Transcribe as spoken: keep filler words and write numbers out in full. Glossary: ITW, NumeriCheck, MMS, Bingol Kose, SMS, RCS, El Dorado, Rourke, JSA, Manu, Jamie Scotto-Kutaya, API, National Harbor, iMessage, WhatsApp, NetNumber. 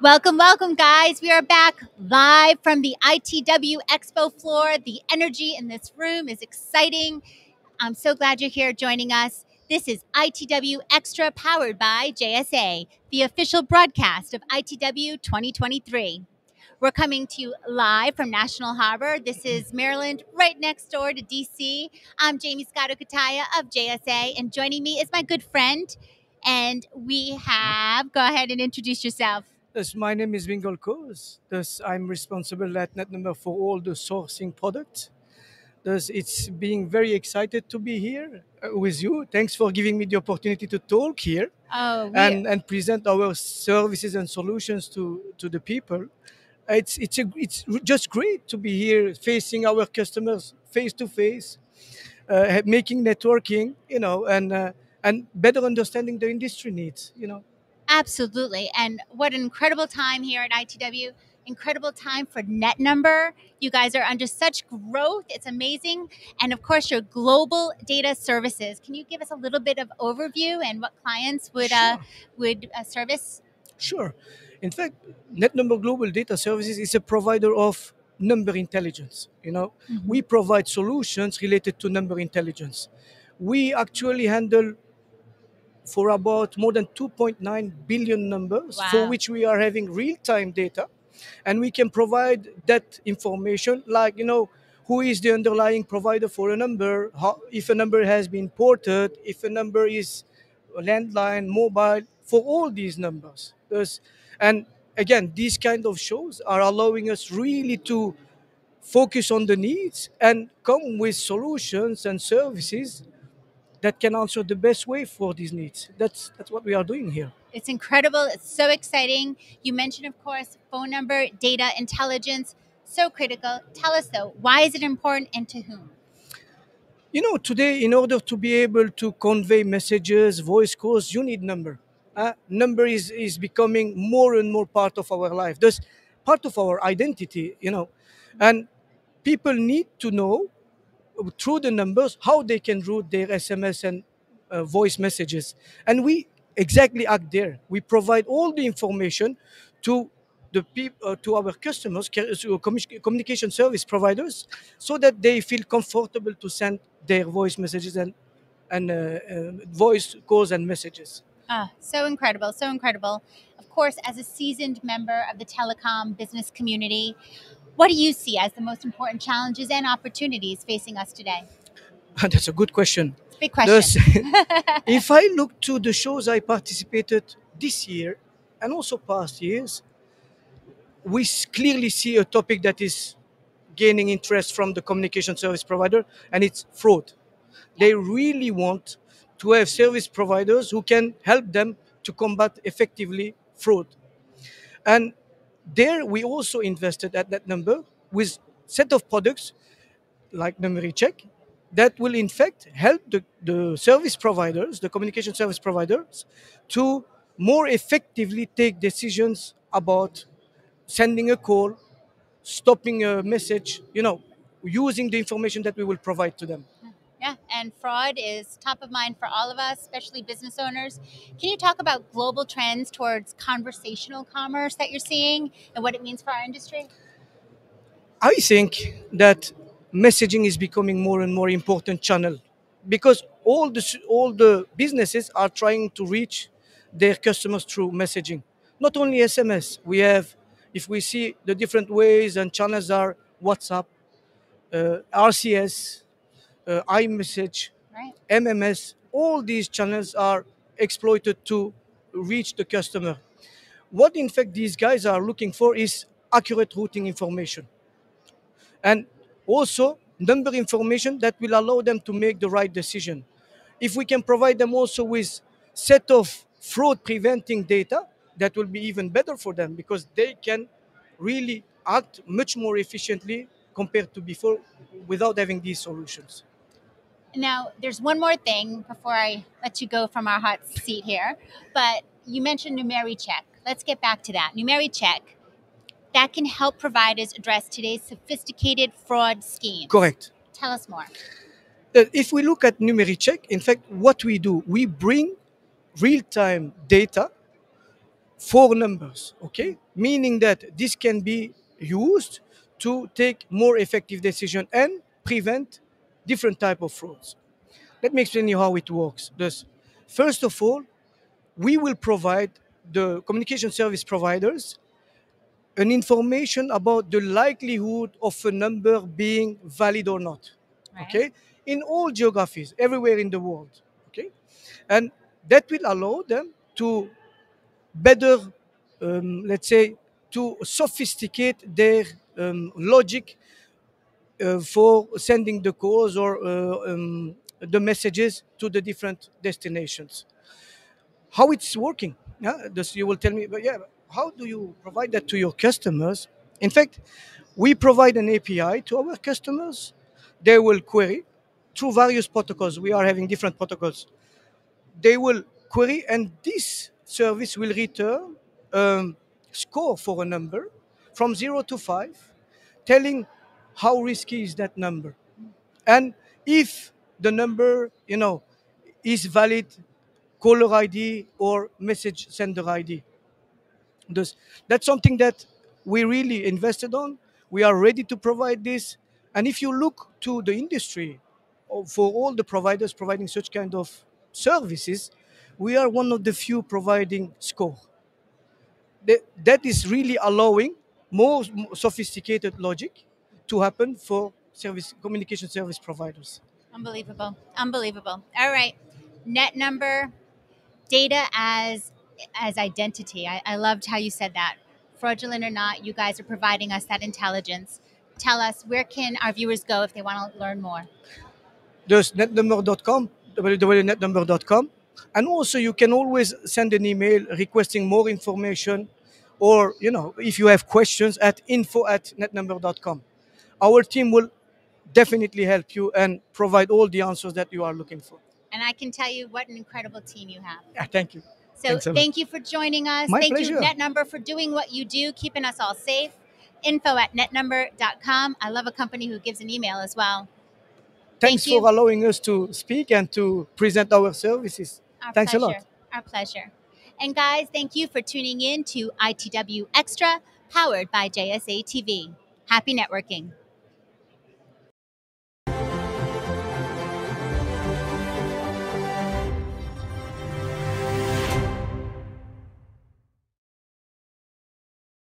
Welcome, welcome, guys. We are back live from the I T W Expo floor. The energy in this room is exciting. I'm so glad you're here joining us. This is I T W Extra powered by J S A, the official broadcast of I T W twenty twenty-three. We're coming to you live from National Harbor. This is Maryland, right next door to D C. I'm Jamie Scotto-Kutaya of J S A, and joining me is my good friend, and we have, go ahead and introduce yourself. Yes, my name is Bingol Kose. Thus, I'm responsible at NetNumber for all the sourcing products. Thus, it's being very excited to be here with you. Thanks for giving me the opportunity to talk here oh, and, and present our services and solutions to, to the people. It's, it's, a, it's just great to be here facing our customers face to face, uh, making networking, you know, and, uh, and better understanding the industry needs, you know. Absolutely. And what an incredible time here at I T W. Incredible time for NetNumber. You guys are under such growth. It's amazing. And of course, your global data services. Can you give us a little bit of overview and what clients would, sure. uh, would uh, service? Sure. In fact, NetNumber Global Data Services is a provider of number intelligence. You know, mm-hmm. We provide solutions related to number intelligence. We actually handle for about more than two point nine billion numbers, wow. For which we are having real-time data. And we can provide that information, like, you know, who is the underlying provider for a number, how, if a number has been ported, if a number is landline, mobile, for all these numbers. There's, and again, these kind of shows are allowing us really to focus on the needs and come with solutions and services that can answer the best way for these needs. That's, that's what we are doing here. It's incredible. It's so exciting. You mentioned, of course, phone number, data, intelligence, so critical. Tell us, though, why is it important and to whom? You know, today, in order to be able to convey messages, voice calls, you need number. Uh, number is, is becoming more and more part of our life. That's part of our identity, you know. And people need to know through the numbers how they can route their S M S and uh, voice messages. And we exactly act there. We provide all the information to the people, uh, to our customers, to communication service providers, so that they feel comfortable to send their voice messages and, and uh, uh, voice calls and messages. Ah, so incredible, so incredible. Of course, as a seasoned member of the telecom business community, what do you see as the most important challenges and opportunities facing us today? That's a good question. Big question. If I look to the shows I participated this year and also past years, we clearly see a topic that is gaining interest from the communication service provider, and it's fraud. They really want to have service providers who can help them to combat effectively fraud. And there, we also invested at NetNumber with a set of products like NumeriCheck that will, in fact, help the, the service providers, the communication service providers, to more effectively take decisions about sending a call, stopping a message, you know, using the information that we will provide to them. Yeah, and fraud is top of mind for all of us, especially business owners. Can you talk about global trends towards conversational commerce that you're seeing and what it means for our industry? I think that messaging is becoming more and more important channel because all the, all the businesses are trying to reach their customers through messaging. Not only S M S. We have, if we see the different ways and channels are WhatsApp, uh, R C S, Uh, iMessage, right. M M S, all these channels are exploited to reach the customer. What, in fact, these guys are looking for is accurate routing information. And also, number information that will allow them to make the right decision. If we can provide them also with set of fraud-preventing data, that will be even better for them because they can really act much more efficiently compared to before without having these solutions. Now, there's one more thing before I let you go from our hot seat here, but you mentioned NumeriCheck. Let's get back to that. NumeriCheck, that can help providers address today's sophisticated fraud scheme. Correct. Tell us more. Uh, if we look at NumeriCheck, in fact, what we do, we bring real-time data for numbers, okay? Meaning that this can be used to take more effective decisions and prevent different type of frauds. Let me explain you how it works. Thus, first of all, we will provide the communication service providers an information about the likelihood of a number being valid or not, right. Okay? In all geographies, everywhere in the world, okay? And that will allow them to better, um, let's say, to sophisticate their um, logic uh, for sending the calls or uh, um, the messages to the different destinations. How it's working? Yeah, this you will tell me, but yeah, how do you provide that to your customers? In fact, we provide an A P I to our customers. They will query through various protocols. We are having different protocols. They will query, and this service will return a score for a number from zero to five, telling how risky is that number. And if the number, you know, is valid, caller I D or message sender I D. Thus, that's something that we really invested on. We are ready to provide this. And if you look to the industry, for all the providers providing such kind of services, we are one of the few providing score. That is really allowing more sophisticated logic to happen for service communication service providers. Unbelievable. Unbelievable. All right. NetNumber, data as as identity. I, I loved how you said that. Fraudulent or not, you guys are providing us that intelligence. Tell us, where can our viewers go if they want to learn more? There's netnumber dot com, w w w dot netnumber dot com. And also, you can always send an email requesting more information, or, you know, if you have questions, at info at netnumber dot com. Our team will definitely help you and provide all the answers that you are looking for. And I can tell you what an incredible team you have. Yeah, thank you. So thank you for joining us. My pleasure. Thank you, NetNumber, for doing what you do, keeping us all safe. info at netnumber dot com. I love a company who gives an email as well. Thanks thank for allowing us to speak and to present our services. Our Thanks pleasure. a lot. Our pleasure. And guys, thank you for tuning in to I T W Extra, powered by J S A T V. Happy networking.